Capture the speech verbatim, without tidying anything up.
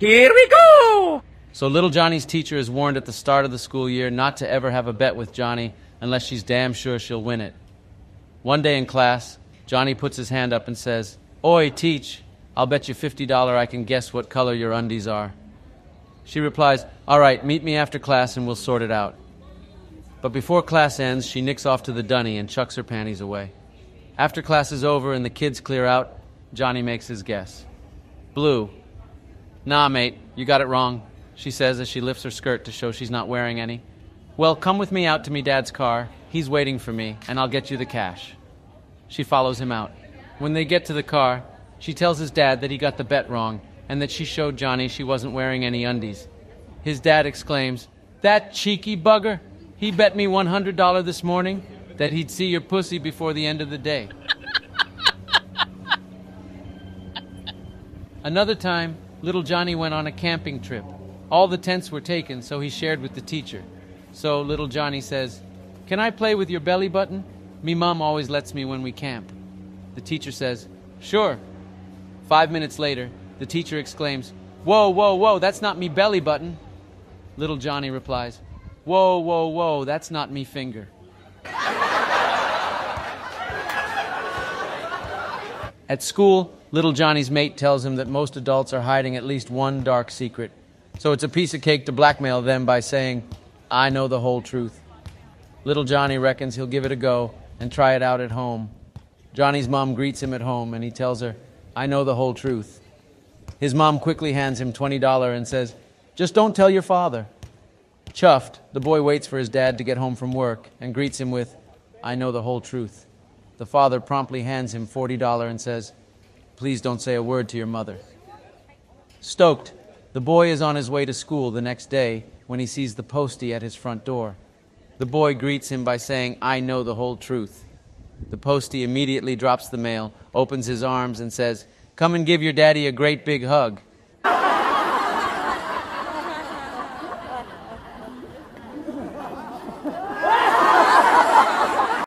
Here we go! So little Johnny's teacher is warned at the start of the school year not to ever have a bet with Johnny unless she's damn sure she'll win it. One day in class, Johnny puts his hand up and says, "Oi, teach, I'll bet you fifty dollars I can guess what color your undies are." She replies, "All right, meet me after class and we'll sort it out." But before class ends, she nicks off to the dunny and chucks her panties away. After class is over and the kids clear out, Johnny makes his guess. "Blue." "Nah, mate, you got it wrong," she says as she lifts her skirt to show she's not wearing any. "Well, come with me out to me dad's car. He's waiting for me, and I'll get you the cash." She follows him out. When they get to the car, she tells his dad that he got the bet wrong and that she showed Johnny she wasn't wearing any undies. His dad exclaims, "That cheeky bugger! He bet me one hundred dollars this morning that he'd see your pussy before the end of the day." Another time, little Johnny went on a camping trip. All the tents were taken, so he shared with the teacher. So little Johnny says, "Can I play with your belly button? Me mom always lets me when we camp." The teacher says, "Sure." Five minutes later, the teacher exclaims, "Whoa, whoa, whoa, that's not me belly button." Little Johnny replies, "Whoa, whoa, whoa, that's not me finger." At school, little Johnny's mate tells him that most adults are hiding at least one dark secret, so it's a piece of cake to blackmail them by saying, "I know the whole truth." Little Johnny reckons he'll give it a go and try it out at home. Johnny's mom greets him at home and he tells her, "I know the whole truth." His mom quickly hands him twenty dollars and says, "Just don't tell your father." Chuffed, the boy waits for his dad to get home from work and greets him with, "I know the whole truth." The father promptly hands him forty dollars and says, "Please don't say a word to your mother." Stoked, the boy is on his way to school the next day when he sees the postie at his front door. The boy greets him by saying, "I know the whole truth." The postie immediately drops the mail, opens his arms and says, "Come and give your daddy a great big hug."